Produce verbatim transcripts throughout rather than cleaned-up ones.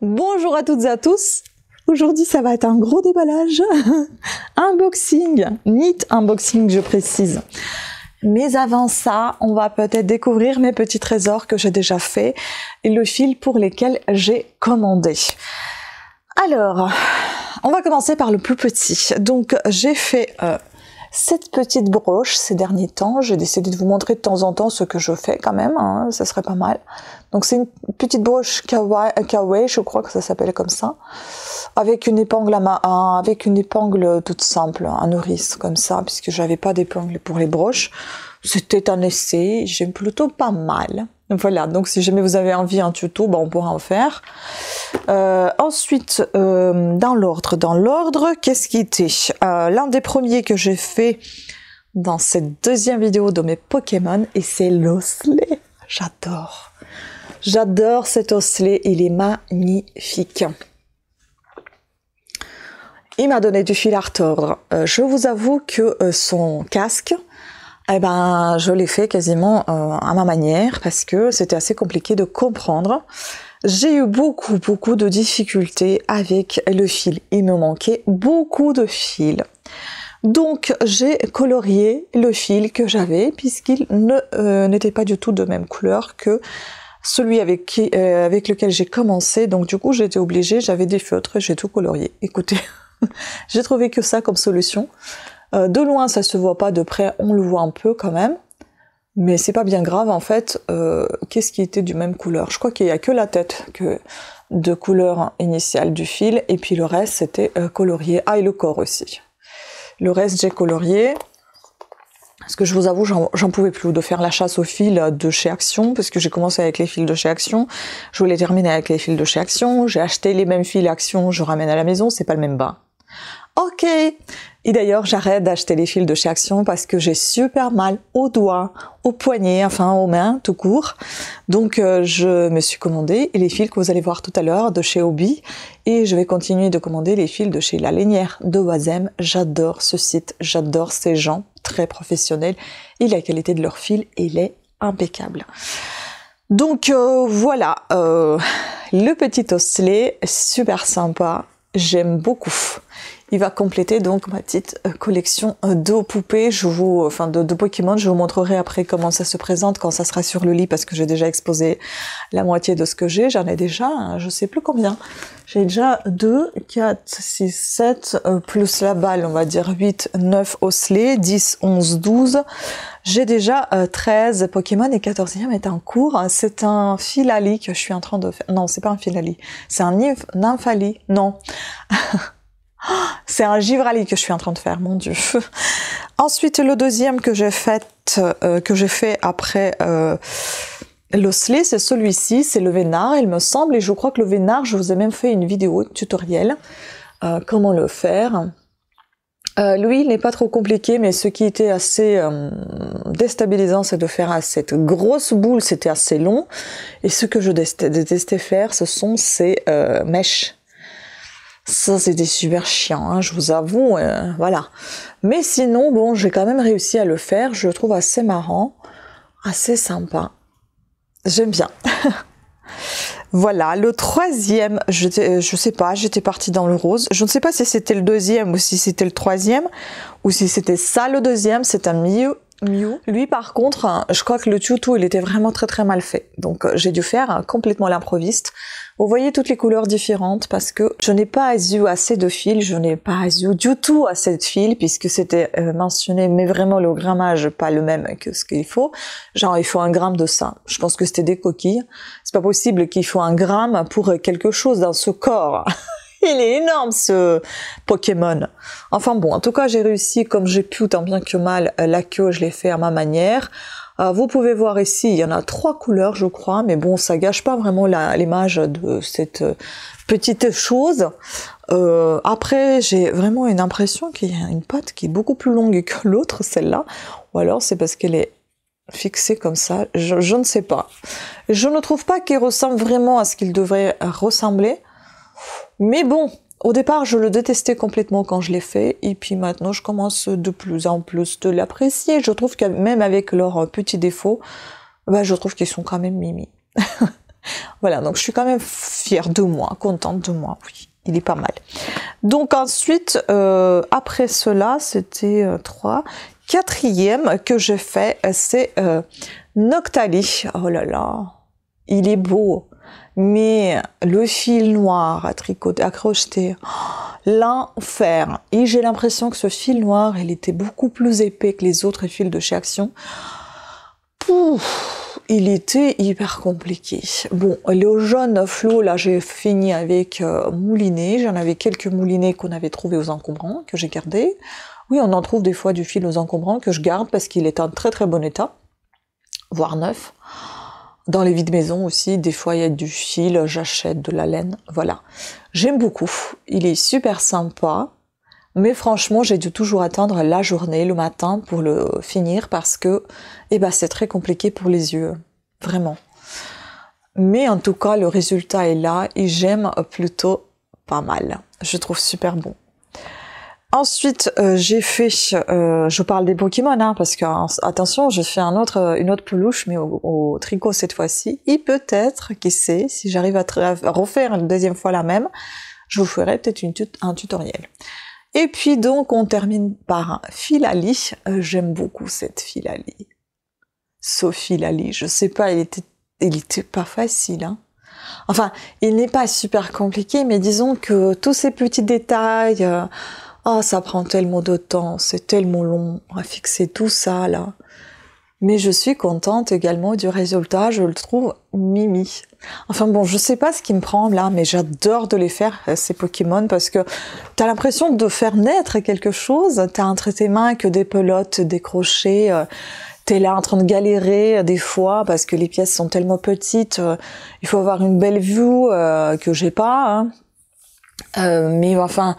Bonjour à toutes et à tous. Aujourd'hui ça va être un gros déballage, unboxing, neat unboxing je précise. Mais avant ça, on va peut-être découvrir mes petits trésors que j'ai déjà fait et le fil pour lesquels j'ai commandé. Alors, on va commencer par le plus petit. Donc j'ai fait euh, cette petite broche ces derniers temps. J'ai décidé de vous montrer de temps en temps ce que je fais quand même, hein, ça serait pas mal. Donc c'est une petite broche kawaii, kawaii, je crois que ça s'appelle comme ça, avec une épingle à ma, hein, avec une épingle toute simple, un nourrice comme ça, puisque j'avais pas d'épingle pour les broches. C'était un essai, j'aime plutôt pas mal. Voilà, donc si jamais vous avez envie un tuto, ben on pourra en faire. Euh, ensuite, euh, dans l'ordre, dans l'ordre, qu'est-ce qui était euh, l'un des premiers que j'ai fait dans cette deuxième vidéo de mes Pokémon, et c'est l'Osselet. J'adore. J'adore cet Osselet, il est magnifique. Il m'a donné du fil à retordre. Euh, je vous avoue que euh, son casque, eh ben, je l'ai fait quasiment euh, à ma manière parce que c'était assez compliqué de comprendre. J'ai eu beaucoup, beaucoup de difficultés avec le fil. Il me manquait beaucoup de fil. Donc, j'ai colorié le fil que j'avais puisqu'il ne euh, n'était pas du tout de même couleur que celui avec, qui, euh, avec lequel j'ai commencé. Donc, du coup, j'étais obligée, j'avais des feutres et j'ai tout colorié. Écoutez, j'ai trouvé que ça comme solution. De loin, ça se voit pas, de près, on le voit un peu quand même. Mais c'est pas bien grave, en fait. Euh, qu'est-ce qui était du même couleur? Je crois qu'il y a que la tête que de couleur initiale du fil. Et puis le reste, c'était euh, colorié. Ah, et le corps aussi. Le reste, j'ai colorié. Parce que je vous avoue, j'en pouvais plus de faire la chasse aux fils de chez Action, parce que j'ai commencé avec les fils de chez Action, je voulais terminer avec les fils de chez Action, j'ai acheté les mêmes fils Action, je ramène à la maison, c'est pas le même bas. Ok. Et d'ailleurs, j'arrête d'acheter les fils de chez Action parce que j'ai super mal aux doigts, aux poignets, enfin aux mains, tout court. Donc, euh, je me suis commandé les fils que vous allez voir tout à l'heure de chez Hobbii. Et je vais continuer de commander les fils de chez La Lainière de Wazemmes. J'adore ce site, j'adore ces gens très professionnels. Et la qualité de leurs fils, elle est impeccable. Donc, euh, voilà. Euh, le petit Osselet, super sympa. J'aime beaucoup. Il va compléter donc ma petite collection de poupées. Je vous, enfin de, de Pokémon. Je vous montrerai après comment ça se présente quand ça sera sur le lit parce que j'ai déjà exposé la moitié de ce que j'ai. J'en ai déjà, hein, je sais plus combien. J'ai déjà deux, quatre, six, sept, euh, plus la balle, on va dire huit, neuf Osselet, dix, onze, douze. J'ai déjà euh, treize Pokémon et quatorzième est en cours. C'est un Phyllali que je suis en train de faire. Non, c'est pas un Phyllali. C'est un Nymphali. Non. C'est un Givrali que je suis en train de faire, mon Dieu. Ensuite, le deuxième que j'ai fait, euh, que j'ai fait après euh, l'Osselet, c'est celui-ci, c'est Leveinard, il me semble. Et je crois que Leveinard, je vous ai même fait une vidéo tutoriel, euh, comment le faire. Euh, lui, il n'est pas trop compliqué, mais ce qui était assez euh, déstabilisant, c'est de faire cette grosse boule, c'était assez long. Et ce que je détestais faire, ce sont ces euh, mèches. Ça, c'était super chiant, hein, je vous avoue, euh, voilà. Mais sinon, bon, j'ai quand même réussi à le faire. Je le trouve assez marrant, assez sympa. J'aime bien. Voilà, le troisième, je, je sais pas, j'étais partie dans le rose. Je ne sais pas si c'était le deuxième ou si c'était le troisième, ou si c'était ça le deuxième, c'est un milieu. Mew. Lui par contre, je crois que le tuto il était vraiment très très mal fait, donc j'ai dû faire complètement l'improviste. Vous voyez toutes les couleurs différentes parce que je n'ai pas eu assez de fils, je n'ai pas eu du tout assez de fils puisque c'était mentionné, mais vraiment le grammage pas le même que ce qu'il faut. Genre il faut un gramme de ça, je pense que c'était des coquilles, c'est pas possible qu'il faut un gramme pour quelque chose dans ce corps. Il est énorme ce Pokémon. Enfin bon, en tout cas j'ai réussi comme j'ai pu, tant bien que mal, la queue, je l'ai fait à ma manière. Euh, vous pouvez voir ici, il y en a trois couleurs je crois, mais bon ça gâche pas vraiment l'image de cette petite chose. Euh, après j'ai vraiment une impression qu'il y a une patte qui est beaucoup plus longue que l'autre, celle-là. Ou alors c'est parce qu'elle est fixé comme ça, je, je ne sais pas. Je ne trouve pas qu'il ressemble vraiment à ce qu'il devrait ressembler. Mais bon, au départ, je le détestais complètement quand je l'ai fait. Et puis maintenant, je commence de plus en plus de l'apprécier. Je trouve que même avec leurs petits défauts, bah, je trouve qu'ils sont quand même mimi. Voilà, donc je suis quand même fière de moi, contente de moi, oui, il est pas mal. Donc ensuite, euh, après cela, c'était euh, trois. Quatrième que j'ai fait, c'est euh, Noctali. Oh là là, il est beau, mais le fil noir à tricoter, à crocheter, oh, l'enfer. Et j'ai l'impression que ce fil noir, il était beaucoup plus épais que les autres fils de chez Action. Pouf! Il était hyper compliqué. Bon, le jaune flot, là, j'ai fini avec euh, moulinet. J'en avais quelques moulinets qu'on avait trouvés aux encombrants, que j'ai gardés. Oui, on en trouve des fois du fil aux encombrants que je garde parce qu'il est en très très bon état, voire neuf. Dans les vides maisons aussi, des fois, il y a du fil, j'achète de la laine, voilà. J'aime beaucoup, il est super sympa. Mais franchement, j'ai dû toujours attendre la journée, le matin, pour le finir parce que eh ben, c'est très compliqué pour les yeux, vraiment. Mais en tout cas, le résultat est là et j'aime plutôt pas mal. Je trouve super bon. Ensuite, euh, j'ai fait, euh, je parle des Pokémon, hein, parce que, attention, j'ai fait un autre, une autre peluche, mais au, au tricot cette fois-ci. Et peut-être, qui sait, si j'arrive à, à refaire une deuxième fois la même, je vous ferai peut-être une tut un tutoriel. Et puis donc, on termine par un Phyllali. Euh, J'aime beaucoup cette Phyllali. Ce Phyllali, je sais pas, il était, il était pas facile, hein. Enfin, il n'est pas super compliqué, mais disons que tous ces petits détails, euh, oh, ça prend tellement de temps, c'est tellement long à fixer tout ça, là. Mais je suis contente également du résultat, je le trouve mimi. Enfin bon, je sais pas ce qui me prend là, mais j'adore de les faire, ces Pokémon, parce que t'as l'impression de faire naître quelque chose, t'as entre tes mains que des pelotes, des crochets, euh, t'es là en train de galérer euh, des fois, parce que les pièces sont tellement petites, euh, il faut avoir une belle vue euh, que j'ai pas, hein. Euh, mais enfin...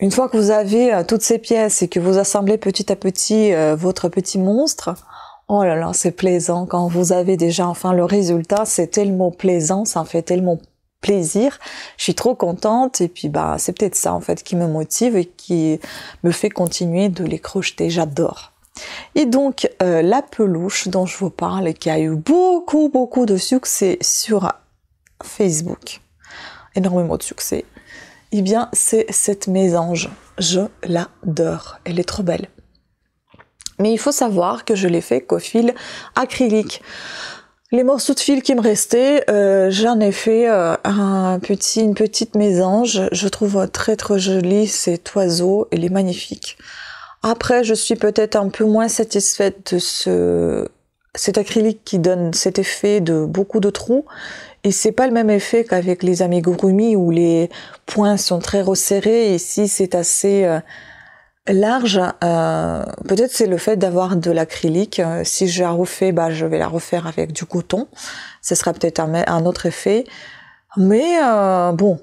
Une fois que vous avez euh, toutes ces pièces et que vous assemblez petit à petit euh, votre petit monstre, oh là là, c'est plaisant. Quand vous avez déjà enfin le résultat, c'est tellement plaisant, ça me fait tellement plaisir. Je suis trop contente et puis bah c'est peut-être ça en fait qui me motive et qui me fait continuer de les crocheter. J'adore. Et donc euh, la peluche dont je vous parle et qui a eu beaucoup beaucoup de succès sur Facebook, énormément de succès. Eh bien, c'est cette Mesange. Je l'adore. Elle est trop belle. Mais il faut savoir que je l'ai fait qu'au fil acrylique. Les morceaux de fil qui me restaient, euh, j'en ai fait euh, un petit, une petite Mesange. Je trouve très très jolie cet oiseau. Elle est magnifique. Après, je suis peut-être un peu moins satisfaite de ce... cet acrylique qui donne cet effet de beaucoup de trous. Et c'est pas le même effet qu'avec les amigurumi où les points sont très resserrés. Ici, c'est assez euh, large. Euh, peut-être c'est le fait d'avoir de l'acrylique. Si je la refais, bah, je vais la refaire avec du coton. Ce sera peut-être un, un autre effet. Mais euh, bon,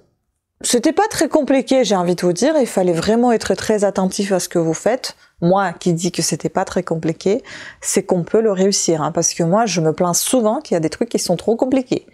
c'était pas très compliqué, j'ai envie de vous dire. Il fallait vraiment être très attentif à ce que vous faites. Moi qui dis que c'était pas très compliqué, c'est qu'on peut le réussir. Hein, parce que moi, je me plains souvent qu'il y a des trucs qui sont trop compliqués.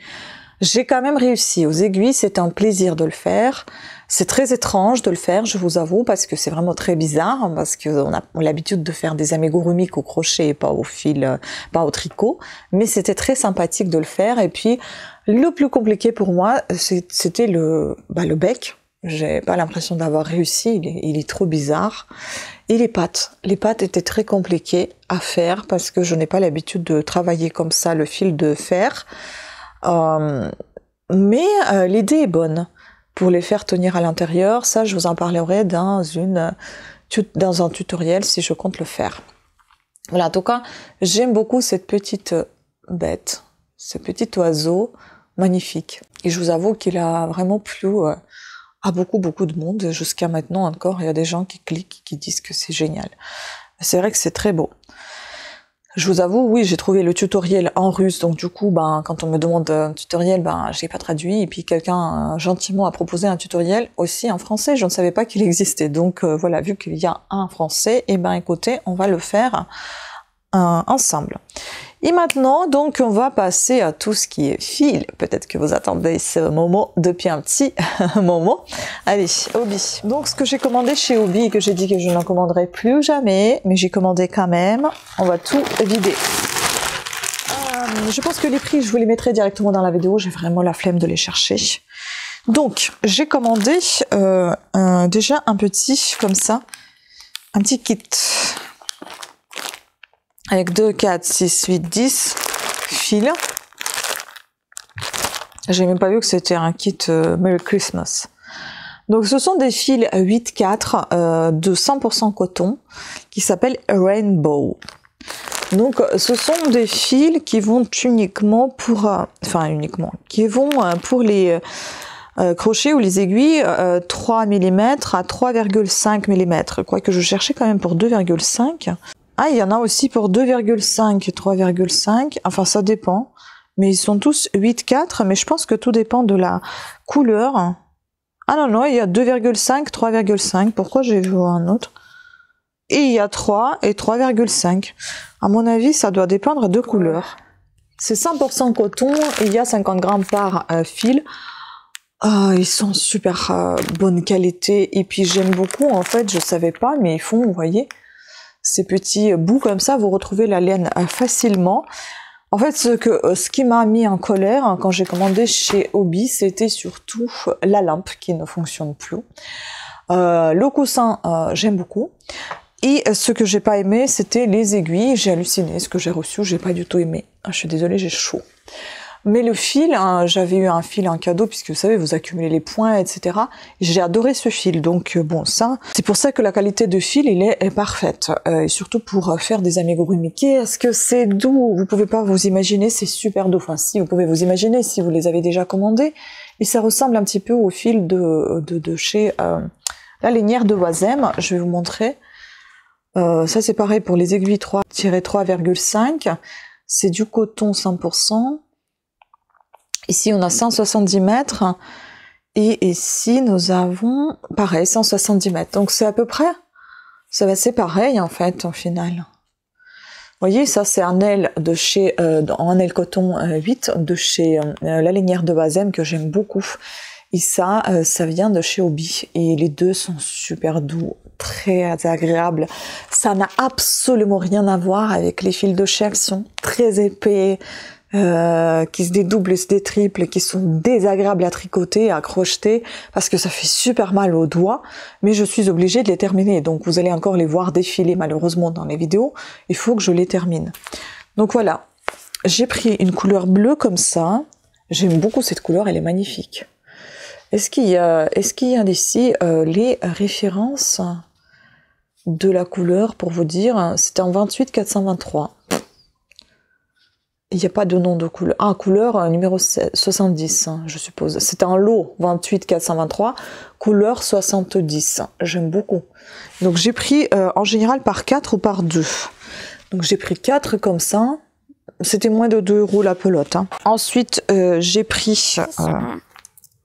J'ai quand même réussi aux aiguilles, c'est un plaisir de le faire. C'est très étrange de le faire, je vous avoue, parce que c'est vraiment très bizarre, parce qu'on a l'habitude de faire des amigurumis au crochet et pas au fil, pas au tricot. Mais c'était très sympathique de le faire. Et puis, le plus compliqué pour moi, c'était le, bah, le bec. J'ai pas l'impression d'avoir réussi, il est, il est trop bizarre. Et les pattes. Les pattes étaient très compliquées à faire, parce que je n'ai pas l'habitude de travailler comme ça le fil de fer. Euh, mais euh, l'idée est bonne pour les faire tenir à l'intérieur. Ça, je vous en parlerai dans, une, dans un tutoriel si je compte le faire. Voilà, en tout cas, j'aime beaucoup cette petite bête, ce petit oiseau magnifique. Et je vous avoue qu'il a vraiment plu euh, à beaucoup, beaucoup de monde. Jusqu'à maintenant encore, il y a des gens qui cliquent, qui disent que c'est génial. C'est vrai que c'est très beau. Je vous avoue, oui, j'ai trouvé le tutoriel en russe, donc du coup, ben, quand on me demande un tutoriel, ben, je l'ai pas traduit, et puis quelqu'un, euh, gentiment, a proposé un tutoriel aussi en français, je ne savais pas qu'il existait, donc euh, voilà, vu qu'il y a un français, et ben écoutez, on va le faire euh, ensemble. Et maintenant, donc, on va passer à tout ce qui est fil. Peut-être que vous attendez ce moment depuis un petit moment. Allez, Hobbii. Donc, ce que j'ai commandé chez Hobbii, que j'ai dit que je n'en commanderai plus jamais, mais j'ai commandé quand même, on va tout vider. Hum, je pense que les prix, je vous les mettrai directement dans la vidéo. J'ai vraiment la flemme de les chercher. Donc, j'ai commandé euh, un, déjà un petit, comme ça, un petit kit. Avec deux, quatre, six, huit, dix fils. J'ai même pas vu que c'était un kit euh, Merry Christmas. Donc ce sont des fils huit quatre euh, de cent pour cent coton qui s'appellent Rainbow. Donc ce sont des fils qui vont uniquement pour, euh, enfin uniquement, qui vont euh, pour les euh, crochets ou les aiguilles euh, trois millimètres à trois virgule cinq millimètres. Quoique je cherchais quand même pour deux virgule cinq. Ah, il y en a aussi pour deux virgule cinq, trois virgule cinq, enfin ça dépend. Mais ils sont tous huit quatre, mais je pense que tout dépend de la couleur. Ah non, non, il y a deux virgule cinq, trois virgule cinq, pourquoi j'ai vu un autre? Et il y a trois et trois virgule cinq. À mon avis, ça doit dépendre de couleur. C'est cent pour cent coton, et il y a cinquante grammes par euh, fil. Ah, ils sont super euh, bonne qualité, et puis j'aime beaucoup, en fait, je savais pas, mais ils font, vous voyez, ces petits bouts comme ça, vous retrouvez la laine euh, facilement. En fait, ce, que, ce qui m'a mis en colère hein, quand j'ai commandé chez Hobbii, c'était surtout la lampe qui ne fonctionne plus. Euh, le coussin, euh, j'aime beaucoup. Et ce que j'ai pas aimé, c'était les aiguilles. J'ai halluciné. Ce que j'ai reçu, j'ai pas du tout aimé. Ah, je suis désolée, j'ai chaud. Mais le fil, hein, j'avais eu un fil en cadeau, puisque vous savez, vous accumulez les points, et cetera. J'ai adoré ce fil, donc bon, ça, c'est pour ça que la qualité de fil, il est, est parfaite. Euh, et surtout pour faire des amigurumi. Qu'est-ce que c'est doux! Vous pouvez pas vous imaginer, c'est super doux. Enfin, si, vous pouvez vous imaginer, si vous les avez déjà commandés. Et ça ressemble un petit peu au fil de, de, de chez euh, La Lainière de Wazemmes. Je vais vous montrer. Euh, ça, c'est pareil pour les aiguilles trois, trois virgule cinq. C'est du coton cent pour cent. Ici, on a cent soixante-dix mètres, et ici, nous avons, pareil, cent soixante-dix mètres. Donc, c'est à peu près, ça va, c'est pareil, en fait, au final. Vous voyez, ça, c'est un aile de chez, euh, en aile coton euh, huit, de chez euh, La Lainière de Wazemmes, que j'aime beaucoup. Et ça, euh, ça vient de chez Hobbii. Et les deux sont super doux, très agréables. Ça n'a absolument rien à voir avec les fils de chez Action, très épais, Euh, qui se dédoublent et se détriplent, qui sont désagréables à tricoter, à crocheter, parce que ça fait super mal aux doigts, mais je suis obligée de les terminer, donc vous allez encore les voir défiler malheureusement dans les vidéos, il faut que je les termine. Donc voilà, j'ai pris une couleur bleue comme ça, j'aime beaucoup cette couleur, elle est magnifique. Est-ce qu'il y a, est-ce qu'il y a d'ici euh, les références de la couleur pour vous dire, c'était en vingt-huit quatre cent vingt-trois. Il n'y a pas de nom de couleur. Ah, couleur numéro soixante-dix, je suppose. C'est un lot vingt-huit quatre cent vingt-trois, couleur soixante-dix. J'aime beaucoup. Donc j'ai pris euh, en général par quatre ou par deux. Donc j'ai pris quatre comme ça. C'était moins de deux euros la pelote. Hein. Ensuite, euh, j'ai pris... Euh...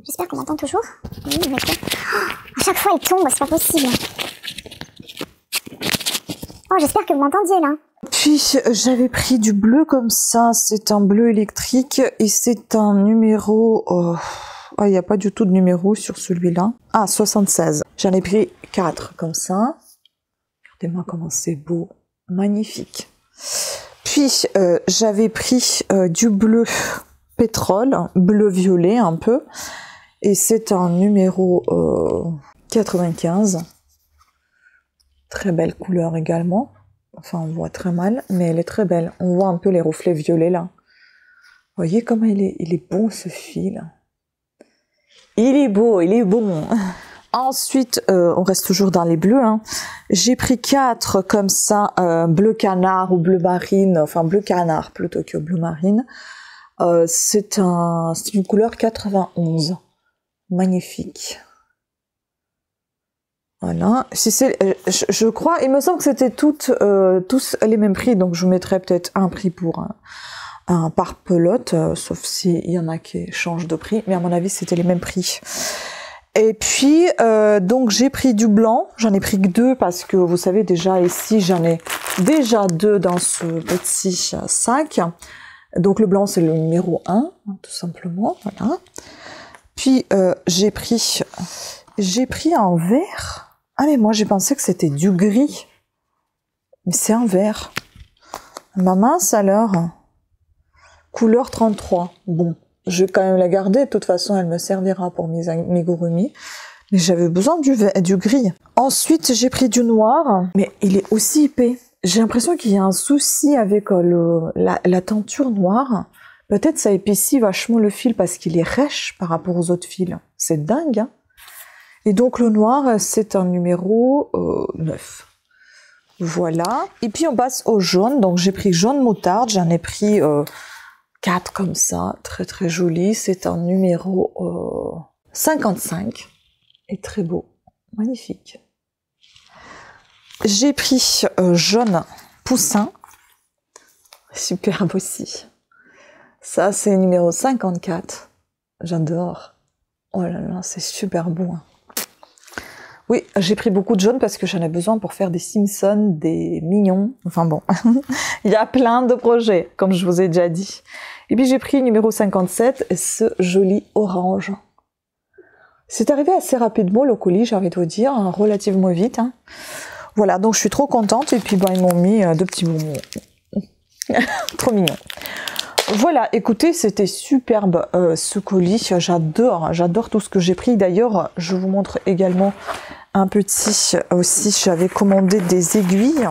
J'espère qu'on m'entend toujours. Oui, d'accord. À chaque fois, elle tombe, c'est pas possible. Oh, j'espère que vous m'entendiez là. Puis j'avais pris du bleu comme ça, c'est un bleu électrique et c'est un numéro, oh, il n'y a pas du tout de numéro sur celui-là. Ah, soixante-seize. J'en ai pris quatre comme ça. Regardez-moi comment c'est beau, magnifique. Puis euh, j'avais pris euh, du bleu pétrole, bleu violet un peu, et c'est un numéro euh, quatre-vingt-quinze. Très belle couleur également. Enfin, on voit très mal, mais elle est très belle. On voit un peu les reflets violets, là. Vous voyez comment il est, il est bon, ce fil. Il est beau, il est bon. Ensuite, euh, on reste toujours dans les bleus. Hein. J'ai pris quatre comme ça, euh, bleu canard ou bleu marine. Enfin, bleu canard plutôt que bleu marine. Euh, c'est un, c'est une couleur quatre-vingt-onze. Magnifique. Voilà, si c'est, je, je crois, il me semble que c'était toutes, euh, tous les mêmes prix, donc je vous mettrai peut-être un prix pour un, un par pelote, euh, sauf s'il y en a qui changent de prix, mais à mon avis c'était les mêmes prix. Et puis, euh, donc j'ai pris du blanc, j'en ai pris que deux parce que vous savez déjà ici, j'en ai déjà deux dans ce petit sac. Donc le blanc c'est le numéro un, tout simplement, voilà. Puis euh, j'ai pris, j'ai pris un vert. Ah mais moi j'ai pensé que c'était du gris. Mais c'est un vert. Ma mince alors. Couleur trente-trois. Bon, je vais quand même la garder. De toute façon, elle me servira pour mes amigurumi. Mais j'avais besoin du, du gris. Ensuite, j'ai pris du noir. Mais il est aussi épais. J'ai l'impression qu'il y a un souci avec le, la, la teinture noire. Peut-être ça épaissit vachement le fil parce qu'il est rêche par rapport aux autres fils. C'est dingue, hein? Et donc le noir, c'est un numéro euh, neuf. Voilà. Et puis on passe au jaune. Donc j'ai pris jaune moutarde. J'en ai pris euh, quatre comme ça. Très très joli. C'est un numéro euh, cinquante-cinq. Et très beau. Magnifique. J'ai pris euh, jaune poussin. Superbe aussi. Ça, c'est numéro cinquante-quatre. J'adore. Oh là là, c'est super beau. Oui, j'ai pris beaucoup de jaune parce que j'en ai besoin pour faire des Simpsons, des Mignons. Enfin bon, il y a plein de projets, comme je vous ai déjà dit. Et puis j'ai pris numéro cinquante-sept, ce joli orange. C'est arrivé assez rapidement le colis, j'ai envie de vous dire, hein, relativement vite. Hein. Voilà, donc je suis trop contente. Et puis ben, ils m'ont mis euh, deux petits bonbons. Trop mignon. Voilà, écoutez, c'était superbe euh, ce colis, j'adore, j'adore tout ce que j'ai pris. D'ailleurs, je vous montre également un petit, aussi j'avais commandé des aiguilles.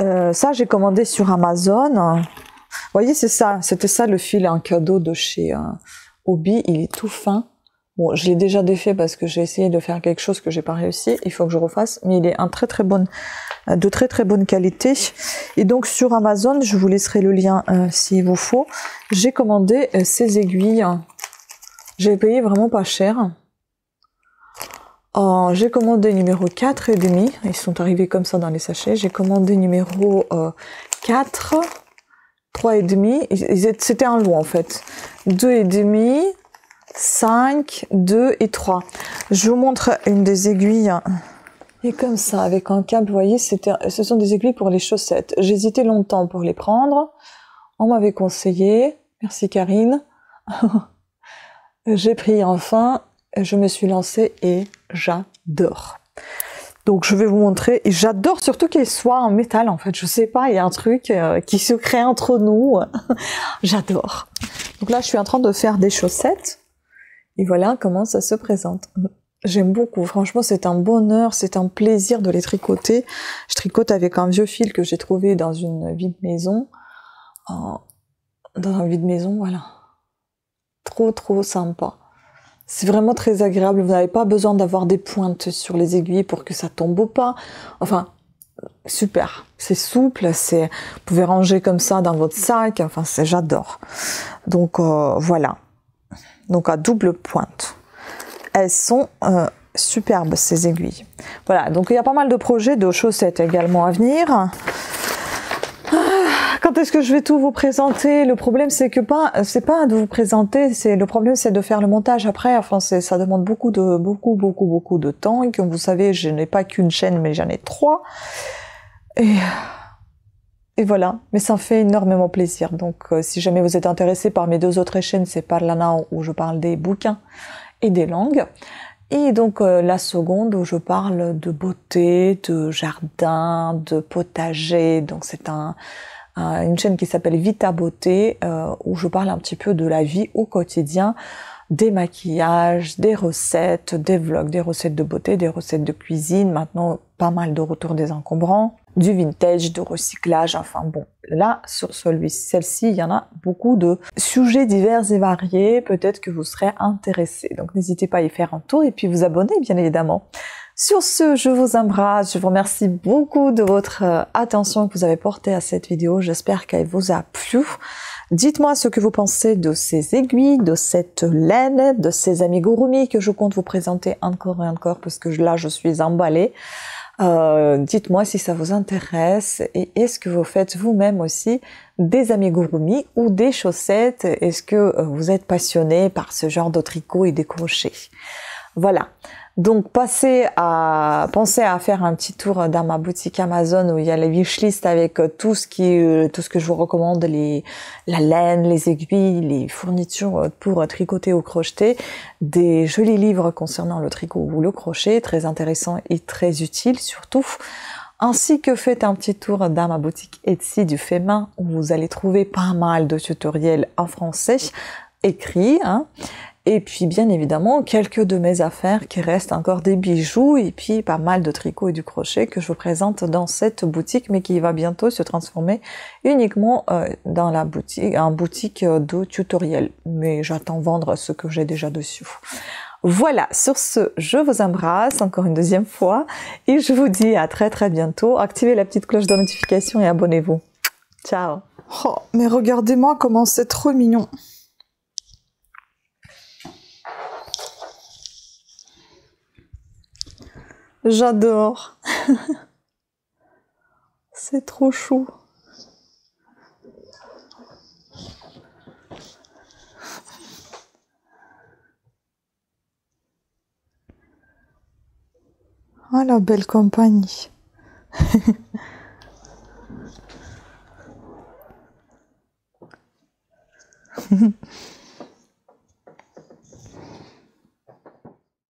Euh, ça, j'ai commandé sur Amazon. Vous voyez, c'est ça, c'était ça le fil, un cadeau de chez euh, Hobbii, il est tout fin. Bon, je l'ai déjà défait parce que j'ai essayé de faire quelque chose que j'ai pas réussi, il faut que je refasse, mais il est un très très bon, de très très bonne qualité. Et donc sur Amazon, je vous laisserai le lien euh, s'il vous faut, j'ai commandé euh, ces aiguilles, j'ai payé vraiment pas cher. Euh, j'ai commandé numéro quatre et demi, ils sont arrivés comme ça dans les sachets, j'ai commandé numéro euh, quatre, trois et demi, c'était un lot en fait, deux et demi, cinq, deux et trois. Je vous montre une des aiguilles. Et comme ça, avec un câble, vous voyez, ce sont des aiguilles pour les chaussettes. J'hésitais longtemps pour les prendre. On m'avait conseillé. Merci Karine. J'ai pris enfin. Je me suis lancée et j'adore. Donc je vais vous montrer. Et j'adore surtout qu'il soit en métal en fait. Je sais pas, il y a un truc euh, qui se crée entre nous. J'adore. Donc là, je suis en train de faire des chaussettes. Et voilà comment ça se présente. J'aime beaucoup, franchement c'est un bonheur, c'est un plaisir de les tricoter. Je tricote avec un vieux fil que j'ai trouvé dans une vide maison. Dans un vide maison, voilà. Trop trop sympa. C'est vraiment très agréable, vous n'avez pas besoin d'avoir des pointes sur les aiguilles pour que ça tombe pas. Enfin, super, c'est souple, c'est, vous pouvez ranger comme ça dans votre sac, enfin c'est, j'adore. Donc euh, voilà. Donc à double pointe. Elles sont euh, superbes ces aiguilles. Voilà, donc il y a pas mal de projets de chaussettes également à venir. Quand est-ce que je vais tout vous présenter? Le problème c'est que pas, c'est pas de vous présenter, c'est le problème c'est de faire le montage après. Enfin, ça demande beaucoup de, beaucoup, beaucoup, beaucoup de temps. Et comme vous savez, je n'ai pas qu'une chaîne, mais j'en ai trois. Et... Et voilà, mais ça me fait énormément plaisir. Donc euh, si jamais vous êtes intéressé par mes deux autres chaînes, c'est Parlana où je parle des bouquins et des langues. Et donc euh, la seconde où je parle de beauté, de jardin, de potager. Donc c'est un, un, une chaîne qui s'appelle Vita Beauté euh, où je parle un petit peu de la vie au quotidien, des maquillages, des recettes, des vlogs, des recettes de beauté, des recettes de cuisine. Maintenant, pas mal de retour des encombrants. Du vintage, de recyclage, enfin bon, là, sur celui-ci, celle-ci, il y en a beaucoup de sujets divers et variés, peut-être que vous serez intéressés, donc n'hésitez pas à y faire un tour et puis vous abonner, bien évidemment. Sur ce, je vous embrasse, je vous remercie beaucoup de votre attention que vous avez portée à cette vidéo, j'espère qu'elle vous a plu. Dites-moi ce que vous pensez de ces aiguilles, de cette laine, de ces amigurumi que je compte vous présenter encore et encore, parce que là, je suis emballée. Euh, dites-moi si ça vous intéresse et est-ce que vous faites vous-même aussi des amigurumi ou des chaussettes? Est-ce que vous êtes passionné par ce genre de tricot et des crochets? Voilà. Donc, passez à, pensez à faire un petit tour dans ma boutique Amazon où il y a les wishlists avec tout ce qui, tout ce que je vous recommande, les, la laine, les aiguilles, les fournitures pour tricoter ou crocheter, des jolis livres concernant le tricot ou le crochet, très intéressants et très utiles surtout. Ainsi que faites un petit tour dans ma boutique Etsy du fait main où vous allez trouver pas mal de tutoriels en français écrits, hein. Et puis bien évidemment quelques de mes affaires qui restent encore des bijoux et puis pas mal de tricot et du crochet que je vous présente dans cette boutique mais qui va bientôt se transformer uniquement euh, dans la boutique, en boutique de tutoriel. Mais j'attends vendre ce que j'ai déjà dessus. Voilà, sur ce, je vous embrasse encore une deuxième fois et je vous dis à très très bientôt. Activez la petite cloche de notification et abonnez-vous. Ciao. Oh, mais regardez-moi comment c'est trop mignon. J'adore. C'est trop chou. Ah, la belle compagnie.